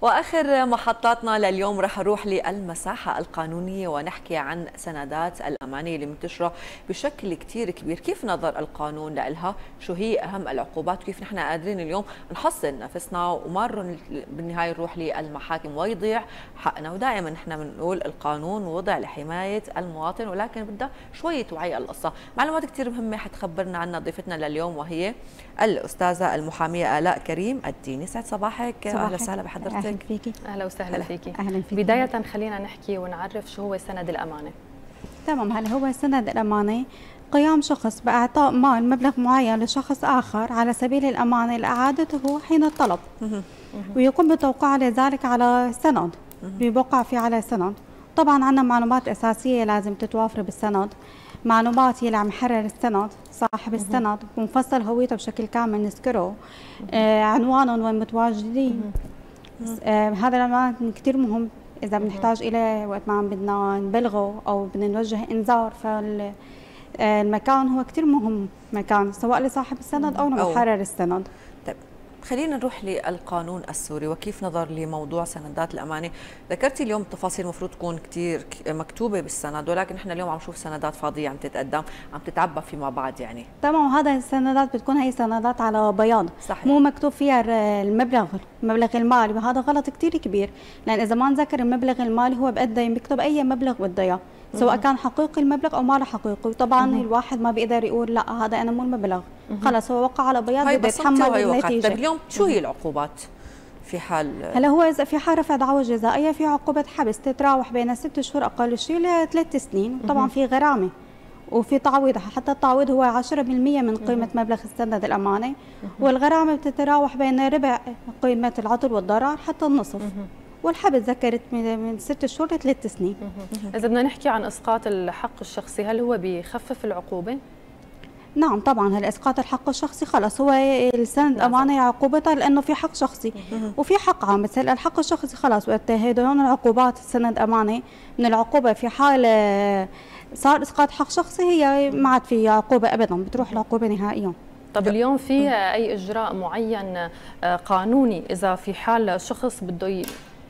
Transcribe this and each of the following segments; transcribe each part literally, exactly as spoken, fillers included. واخر محطاتنا لليوم رح نروح للمساحه القانونيه ونحكي عن سندات الامانيه اللي منتشره بشكل كثير كبير، كيف نظر القانون لها؟ شو هي اهم العقوبات؟ وكيف نحن قادرين اليوم نحصن نفسنا ومرن بالنهايه نروح للمحاكم ويضيع حقنا؟ ودائما نحن بنقول القانون وضع لحمايه المواطن، ولكن بدها شويه وعي القصه. معلومات كثير مهمه حتخبرنا عنها ضيفتنا لليوم وهي الاستاذه المحاميه آلاء كريم الدين. يسعد صباحك، اهلا وسهلا بحضرتك. اهلا فيكي. اهلا وسهلا فيكي. اهلا فيكي. بدايه خلينا نحكي ونعرف شو هو سند الامانه. تمام. هلا هو سند الامانه قيام شخص باعطاء مال مبلغ معين لشخص اخر على سبيل الامانه لاعادته حين الطلب، ويقوم بتوقيعه لذلك على سند بيوقع فيه على سند. طبعا عندنا معلومات اساسيه لازم تتوافر بالسند، معلومات يلي عم يحرر السند، صاحب السند ومفصل هويته بشكل كامل نذكره، آه عنوانهم وين متواجدين. آه هذا العنوان كثير مهم اذا بنحتاج اليه وقت ما عم بدنا نبلغه او بدنا نوجه انذار، فالمكان هو كثير مهم، مكان سواء لصاحب السند او لمحرر السند. طيب خلينا نروح للقانون السوري وكيف نظر لموضوع سندات الامانه. ذكرتي اليوم التفاصيل المفروض تكون كثير مكتوبه بالسند، ولكن احنا اليوم عم نشوف سندات فاضيه عم تتقدم، عم تتعبى فيما بعد يعني. تمام. هذا السندات بتكون هي سندات على بياض، صحيح. مو مكتوب فيها المبلغ المبلغ المالي، وهذا غلط كثير كبير، لان اذا ما نذكر المبلغ المالي هو بقدر بيكتب اي مبلغ بده اياه، سواء كان حقيقي المبلغ او ما له حقيقي. طبعا مم. الواحد ما بيقدر يقول لا هذا انا مو المبلغ، خلص هو وقع على بياض بده يتحمل النتيجه. طيب اليوم شو هي العقوبات في حال هلا هو اذا في حال رفع دعوى جزائيه في عقوبه حبس تتراوح بين ست شهور اقل شيء لثلاث سنين، وطبعا في غرامه وفي تعويض، حتى التعويض هو عشرة بالمئة من قيمه مبلغ السند الامانه، والغرامه بتتراوح بين ربع قيمه العطل والضرر حتى النصف، والحبس ذكرت من ست شهور لثلاث سنين. إذا بدنا نحكي عن إسقاط الحق الشخصي، هل هو بيخفف العقوبة؟ نعم طبعا. هلا إسقاط الحق الشخصي خلص هو السند الأمانة عقوبتها لأنه في حق شخصي وفي حق عام، بس هلا الحق الشخصي خلص وقت هدول العقوبات السند أمانة من العقوبة في حال صار إسقاط حق شخصي هي ما عاد في عقوبة أبدا، بتروح العقوبة نهائيا. طب اليوم في أي إجراء معين قانوني إذا في حال شخص بده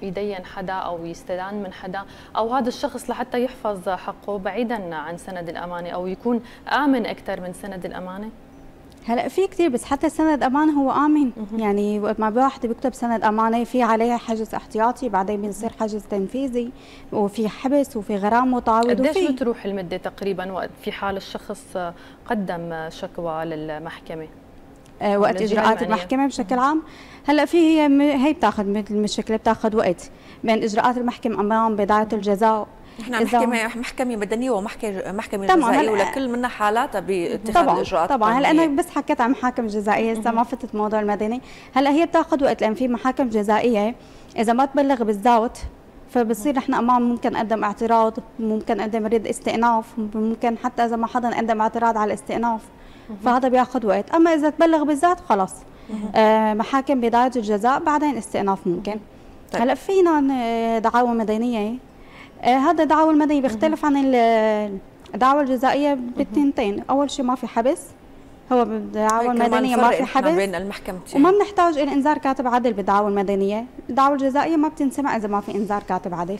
يدين حدا او يستدان من حدا او هذا الشخص لحتى يحفظ حقه بعيدا عن سند الامانه او يكون امن اكثر من سند الامانه؟ هلا في كثير، بس حتى سند امانه هو امن، يعني وقت ما الواحد بيكتب سند امانه في عليه حجز احتياطي، بعدين بيصير حجز تنفيذي وفي حبس وفي غرامه وتعويض. قديش بتروح المده تقريبا وقت في حال الشخص قدم شكوى للمحكمه؟ وقت اجراءات المحكمه بشكل عام هلا في هي هي بتاخذ مثل المشكله بتاخذ وقت بين اجراءات المحكمه امام بدايه الجزاء. نحن عم نحكي محكمه مدنيه ومحكمه محكمه جزائيه ولكل منا حالاتها باتخاذ الاجراءات. طبعا طبعا هلا انا بس حكيت عن محاكم جزائيه، لسه ما فتت موضوع المدني. هلا هي بتاخذ وقت لان في محاكم جزائيه اذا ما تبلغ بالذات فبصير نحن امام ممكن اقدم اعتراض، ممكن اقدم رد استئناف، ممكن حتى اذا ما حدا قدم اعتراض على الاستئناف فهذا بياخذ وقت. اما اذا تبلغ بالذات خلص آه محاكم بدايه الجزاء بعدين استئناف ممكن. طيب. هلا فينا دعاوى مدنيه، آه هذا الدعاوى المدنيه بيختلف عن الدعاوى الجزائيه بالتنتين، اول شيء ما في حبس، هو بالدعاوى المدنيه ما في حبس بين المحكمتين وما بنحتاج الى انذار كاتب عدل بالدعاوى المدنيه، الدعاوى الجزائيه ما بتنسمع اذا ما في انذار كاتب عدل.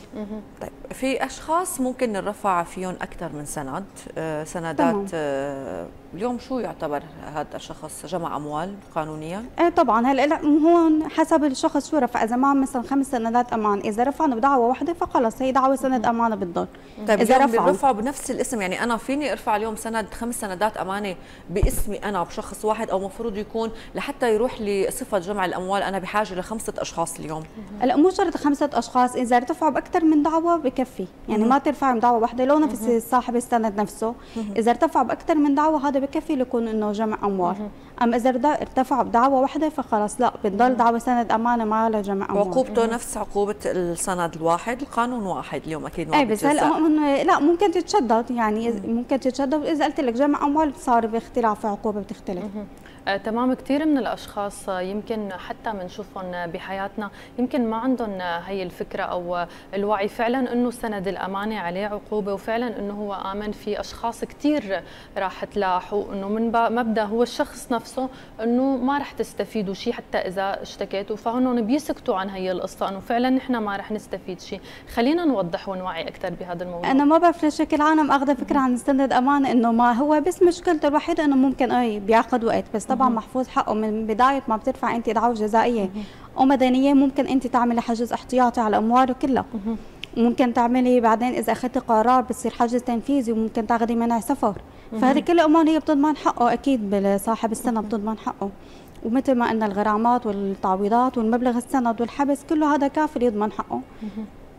طيب في اشخاص ممكن نرفع فيهم اكثر من سند، آه سندات آه اليوم شو يعتبر هذا الشخص؟ جمع اموال قانونيا؟ ايه طبعا. هلا هون حسب الشخص شو رفع، اذا ما مثلا خمس سندات امان، اذا رفعنا بدعوه واحده فخلص هي دعوه سند امانه بالضبط. طيب اذا رفعوا بنفس الاسم، يعني انا فيني ارفع اليوم سند خمس سندات امانه باسمي انا بشخص واحد، او مفروض يكون لحتى يروح لصفه جمع الاموال انا بحاجه لخمسه اشخاص اليوم؟ هلا مو شرط خمسه اشخاص، اذا ارتفعوا باكثر من دعوه بكفي، يعني ما ترفع من دعوه واحده لو نفس صاحب السند نفسه، اذا ارتفعوا باكثر من دعوه هذا بكفي ليكون انه جمع اموال. اما اذا ارتفع بدعوى واحده فخلص لا بتضل دعوى سند امانه ما له جمع اموال، عقوبته نفس عقوبه السند الواحد، القانون واحد اليوم اكيد ما بس هلا لا ممكن تتشدد، يعني ممكن تتشدد اذا قلت لك جمع اموال صار باختلاف عقوبه بتختلف. آه، تمام. كثير من الأشخاص يمكن حتى منشوفهم بحياتنا يمكن ما عندهم هي الفكرة أو الوعي فعلا أنه سند الأمانة عليه عقوبة، وفعلا أنه هو آمن في أشخاص كثير راح تلاحوا أنه من مبدأ هو الشخص نفسه أنه ما راح تستفيدوا شيء حتى إذا اشتكيتوا، فهنون بيسكتوا عن هي القصة أنه فعلا نحن ما راح نستفيد شيء. خلينا نوضح ونوعي أكثر بهذا الموضوع. أنا ما بعرف ليش كل عالم أخذ فكرة عن سند الأمانة أنه ما هو، بس مشكلته الوحيدة أنه ممكن أي بياخذ وقت، بس طبعا محفوظ حقه من بداية ما بترفع أنت دعوة جزائية أو مدنية ممكن أنت تعملي حجز احتياطي على أمواره كلها، وممكن تعملي بعدين إذا أخذتي قرار بتصير حجز تنفيذي، وممكن تاخذي منع سفر، فهذه كل الأمور هي بتضمن حقه أكيد، صاحب السنة بتضمن حقه، ومثل ما قلنا الغرامات والتعويضات والمبلغ السند والحبس كله هذا كافي يضمن حقه.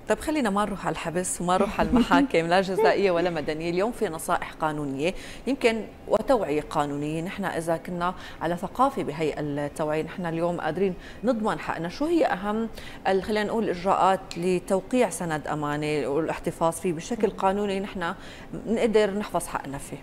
طيب خلينا ما نروح على الحبس وما نروح على المحاكم لا جزائيه ولا مدنيه، اليوم في نصائح قانونيه يمكن وتوعيه قانونيه، نحن اذا كنا على ثقافه بهي التوعيه نحن اليوم قادرين نضمن حقنا، شو هي اهم خلينا نقول الاجراءات لتوقيع سند امانه والاحتفاظ فيه بشكل قانوني نحن نقدر نحفظ حقنا فيه؟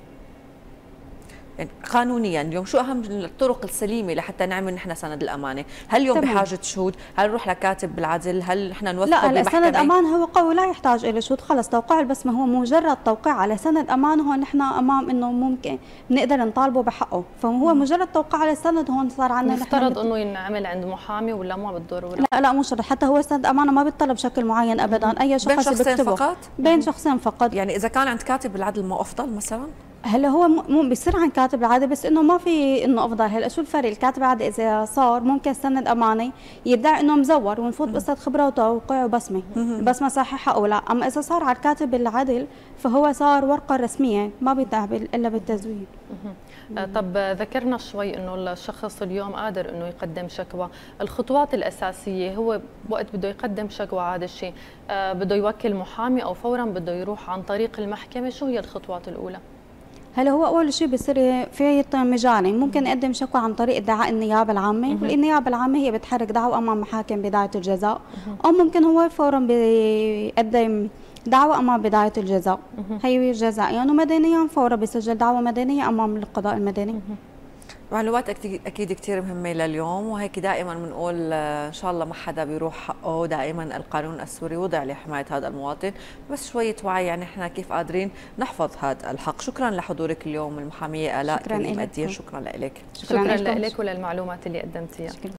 يعني قانونيا اليوم شو اهم الطرق السليمه لحتى نعمل نحن سند الامانه؟ هل اليوم تمام. بحاجه شهود؟ هل نروح لكاتب بالعدل؟ هل نحن نوثق بمحكمه؟ لا، سند امانه هو قوي لا يحتاج الى شهود، خلص توقيع البصمه هو مجرد توقيع على سند امانه، هون نحن امام انه ممكن بنقدر نطالبه بحقه، فهو مجرد توقيع على سند هون صار عندنا نفترض انه ينعمل عند محامي ولا ما بالضروره؟ لا لا مو شرط، حتى هو سند امانه ما بيطلب بشكل معين ابدا، اي شخص بين شخصين فقط؟ بين شخصين فقط، يعني اذا كان عند كاتب بالعدل ما افضل مثلا؟ هلا هو مو بيصير عن كاتب العادة، بس انه ما في انه افضل. هلا شو الفرق؟ الكاتب العادة اذا صار ممكن سند اماني يدعي انه مزور ونفوت بقصه خبره وتوقيع وبصمه، البصمه صحيحه او لا، اما اذا صار على الكاتب العدل فهو صار ورقه رسميه ما بيتعمل الا بالتزوير. طب ذكرنا شوي انه الشخص اليوم قادر انه يقدم شكوى، الخطوات الاساسيه هو وقت بده يقدم شكوى هذا الشيء بده يوكل محامي او فورا بده يروح عن طريق المحكمه، شو هي الخطوات الاولى؟ هلا هو اول شيء بصير في مجالين، ممكن اقدم شكوى عن طريق ادعاء النيابه العامه، والنيابه العامه هي بتحرك دعوه امام محاكم بدايه الجزاء، او ممكن هو فورا بيقدم دعوه امام بدايه الجزاء، هي جزائيا يعني، ومدنيا فورا بيسجل دعوه مدنيه امام القضاء المدني. معلومات اكيد كثير مهمه لليوم، وهيك دائما بنقول ان شاء الله ما حدا بيروح حقه، دائما القانون السوري وضع لحمايه هذا المواطن، بس شويه وعي يعني احنا كيف قادرين نحفظ هذا الحق. شكرا لحضورك اليوم المحاميه آلاء كريم الدين، شكرا لك. شكرا لك وللمعلومات اللي قدمتيها.